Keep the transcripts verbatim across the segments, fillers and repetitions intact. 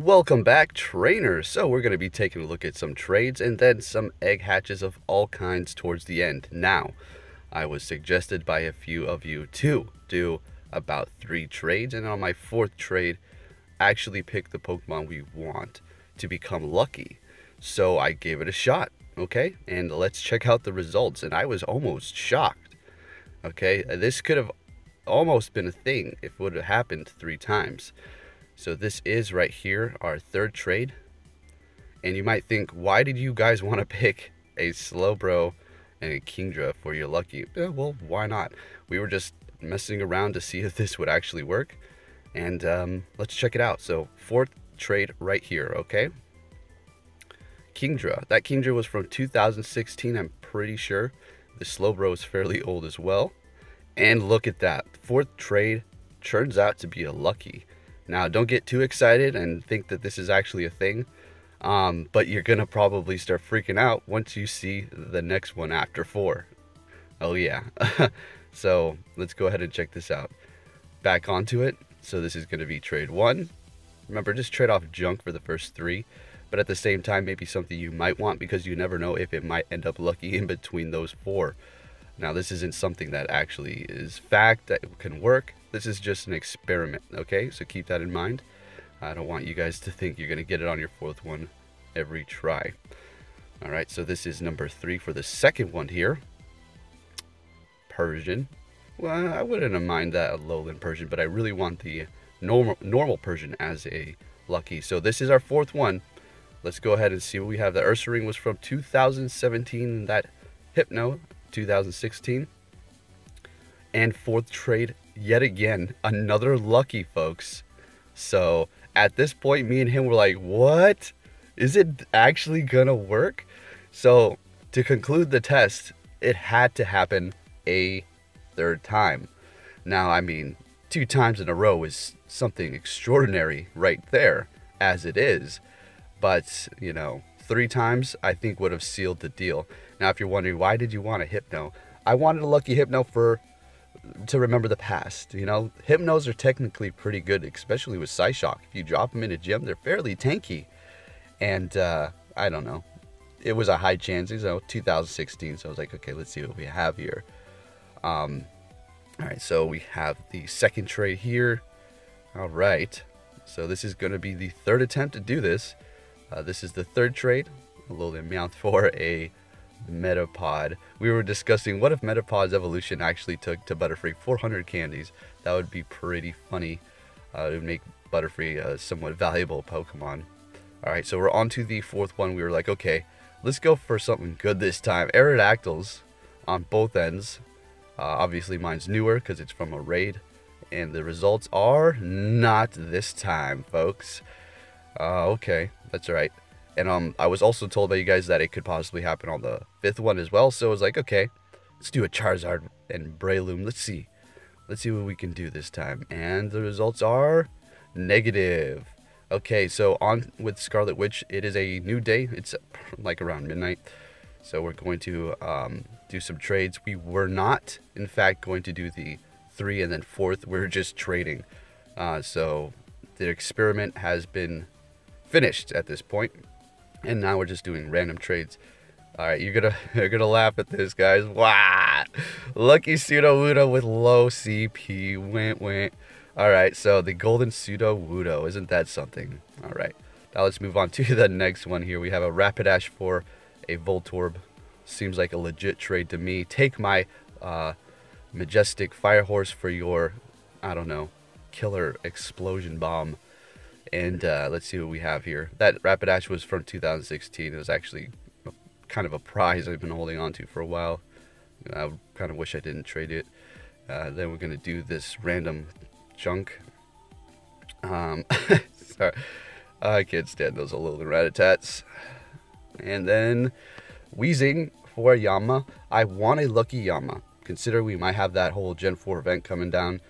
Welcome back, trainers. So we're going to be taking a look at some trades and then some egg hatches of all kinds towards the end. Now, I was suggested by a few of you to do about three trades, and on my fourth trade, actually pick the Pokemon we want to become lucky. So I gave it a shot, okay? And let's check out the results, and I was almost shocked, okay? This could have almost been a thing if it would have happened three times. So this is right here, our third trade. And you might think, why did you guys want to pick a Slowbro and a Kingdra for your lucky? Eh, well, why not? We were just messing around to see if this would actually work. And um, let's check it out. So fourth trade right here, okay? Kingdra. That Kingdra was from two thousand sixteen, I'm pretty sure. The Slowbro is fairly old as well. And look at that. Fourth trade turns out to be a lucky. Now, don't get too excited and think that this is actually a thing, um, but you're going to probably start freaking out once you see the next one after four. Oh, yeah. So let's go ahead and check this out. Back onto it. So this is going to be trade one. Remember, just trade off junk for the first three, but at the same time, maybe something you might want because you never know if it might end up lucky in between those four. Now, this isn't something that actually is fact that can work. This is just an experiment, okay? So keep that in mind. I don't want you guys to think you're going to get it on your fourth one every try. All right, so this is number three for the second one here. Persian. Well, I wouldn't mind that Alolan Persian, but I really want the normal, normal Persian as a lucky. So this is our fourth one. Let's go ahead and see what we have. The Ursaring was from two thousand seventeen, that Hypno, two thousand sixteen. And fourth trade, yet again, another lucky, folks. So at this point, me and him were like, what? Is it actually gonna work? So to conclude the test, it had to happen a third time. Now, I mean, two times in a row is something extraordinary right there, as it is. But, you know, three times I think would have sealed the deal. Now, if you're wondering, why did you want a Hypno? I wanted a lucky Hypno for to remember the past. You know, Hypnos are technically pretty good, especially with Psyshock. If you drop them in a gym, they're fairly tanky. And uh, I don't know, it was a high chance. It was uh, two thousand sixteen, so I was like, okay, let's see what we have here. Um, all right, so we have the second trade here. All right, so this is going to be the third attempt to do this. Uh, this is the third trade. A little amount for a Metapod. We were discussing, what if Metapod's evolution actually took to Butterfree four hundred candies? That would be pretty funny. Uh, it would make Butterfree a somewhat valuable Pokemon. Alright, so we're on to the fourth one. We were like, okay, let's go for something good this time. Aerodactyls on both ends. Uh, obviously, mine's newer because it's from a raid. And the results are not this time, folks. Uh, okay, that's alright. And um, I was also told by you guys that it could possibly happen on the fifth one as well. So I was like, okay, let's do a Charizard and Breloom. Let's see. Let's see what we can do this time. And the results are negative. Okay, so on with Scarlet Witch. It is a new day. It's like around midnight. So we're going to um, do some trades. We were not, in fact, going to do the three and then fourth. We're just trading. Uh, so the experiment has been finished at this point. And now we're just doing random trades. All right, you're gonna you're gonna laugh at this, guys. Wow, lucky Sudowoodo with low C P. Went went. All right, so the golden Sudowoodo, isn't that something? All right, now let's move on to the next one. Here we have a Rapidash for a Voltorb. Seems like a legit trade to me. Take my uh, majestic fire horse for your, I don't know, killer explosion bomb. And uh, let's see what we have here. That Rapidash was from two thousand sixteen. It was actually kind of a prize I've been holding on to for a while. I kind of wish I didn't trade it. Uh, then we're going to do this random junk. Um, sorry. I can't stand those little Ratatats. And then Weezing for Yama. I want a lucky Yama. Consider we might have that whole Gen four event coming down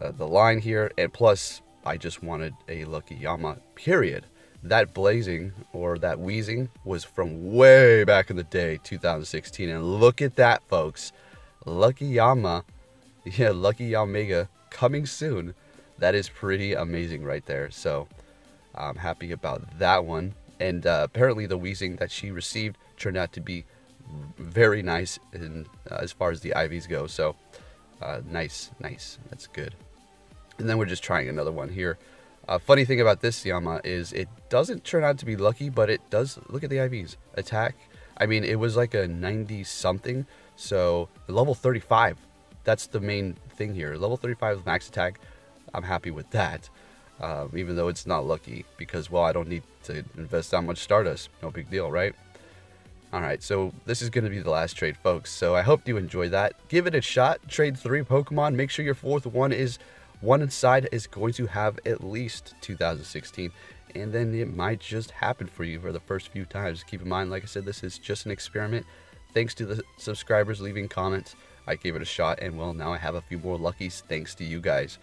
uh, the line here. And plus, I just wanted a lucky Yama, period. That Blazing, or that Weezing, was from way back in the day, two thousand sixteen. And look at that, folks. Lucky Yama. Yeah, lucky Yamega coming soon. That is pretty amazing right there. So I'm happy about that one. And uh, apparently the Weezing that she received turned out to be very nice in, uh, as far as the I Vs go. So uh, nice, nice, that's good. And then we're just trying another one here. Uh, funny thing about this Siyama is it doesn't turn out to be lucky, but it does. Look at the I Vs. Attack. I mean, it was like a ninety something. So level thirty-five, that's the main thing here. Level thirty-five with max attack. I'm happy with that. Um, even though it's not lucky because, well, I don't need to invest that much Stardust. No big deal, right? All right, so this is going to be the last trade, folks. So I hope you enjoyed that. Give it a shot. Trade three Pokemon. Make sure your fourth one is one inside is going to have at least two thousand sixteen. And then it might just happen for you for the first few times. Keep in mind, like I said, this is just an experiment. Thanks to the subscribers leaving comments, I gave it a shot. And, well, now I have a few more luckies thanks to you guys.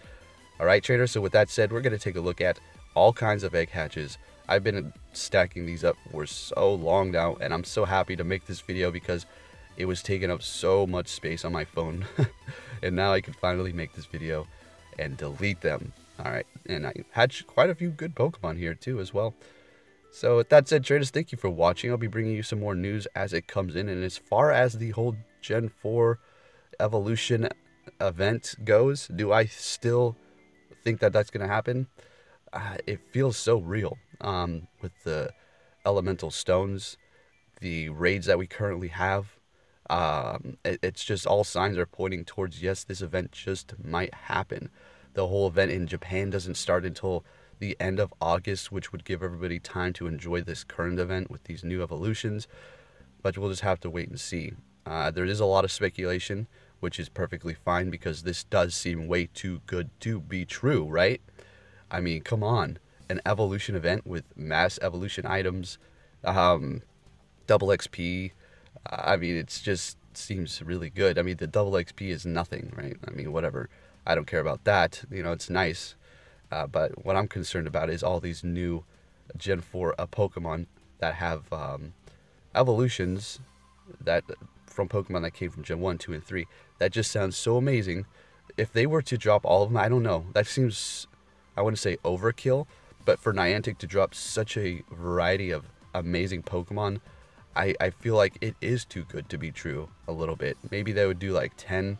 All right, traders, so with that said, we're going to take a look at all kinds of egg hatches. I've been stacking these up for so long now, and I'm so happy to make this video because it was taking up so much space on my phone. And now I can finally make this video and delete them. All right, and I had quite a few good Pokemon here too as well. So with that said, traders, thank you for watching. I'll be bringing you some more news as it comes in. And as far as the whole Gen four evolution event goes, do I still think that that's going to happen? Uh, it feels so real um, with the elemental stones, the raids that we currently have. Um, it, it's just all signs are pointing towards, yes, this event just might happen. The whole event in Japan doesn't start until the end of August, which would give everybody time to enjoy this current event with these new evolutions. But we'll just have to wait and see. Uh, there is a lot of speculation, which is perfectly fine because this does seem way too good to be true, right? I mean, come on. An evolution event with mass evolution items, um, double X P. Uh, I mean, it just seems really good. I mean, the double X P is nothing, right? I mean, whatever. I don't care about that. You know, it's nice. Uh, but what I'm concerned about is all these new Gen four uh, Pokemon that have um, evolutions that from Pokemon that came from Gen one, two, and three. That just sounds so amazing. If they were to drop all of them, I don't know. That seems, I wouldn't say overkill, but for Niantic to drop such a variety of amazing Pokemon, I, I feel like it is too good to be true a little bit. Maybe they would do like ten.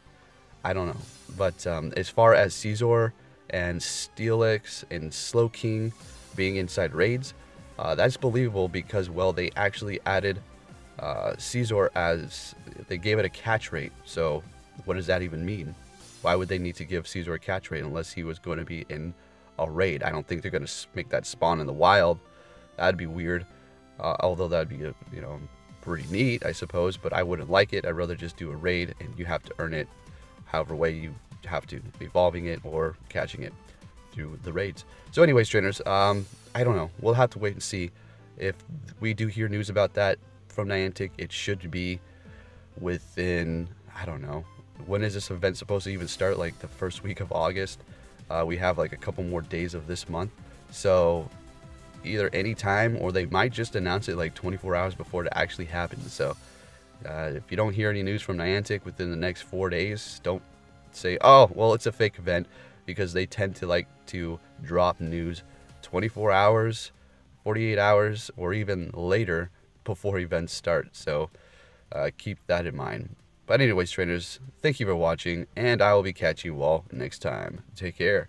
I don't know. But um, as far as Scizor and Steelix and Slowking being inside raids, uh, that's believable because, well, they actually added uh, Scizor as, they gave it a catch rate. So what does that even mean? Why would they need to give Scizor a catch rate unless he was going to be in a raid? I don't think they're going to make that spawn in the wild. That'd be weird. Uh, although that'd be, you know, pretty neat, I suppose, but I wouldn't like it. I'd rather just do a raid, and you have to earn it however way you have to, evolving it or catching it through the raids. So anyways, trainers, um, I don't know. We'll have to wait and see. If we do hear news about that from Niantic, it should be within, I don't know, when is this event supposed to even start? Like the first week of August? Uh, we have like a couple more days of this month. So either any time, or they might just announce it like twenty-four hours before it actually happens. So uh, if you don't hear any news from Niantic within the next four days, don't say, oh well, it's a fake event, because they tend to like to drop news twenty-four hours, forty-eight hours, or even later before events start. So uh, keep that in mind. But anyways, trainers, thank you for watching, and I will be catching you all next time. Take care.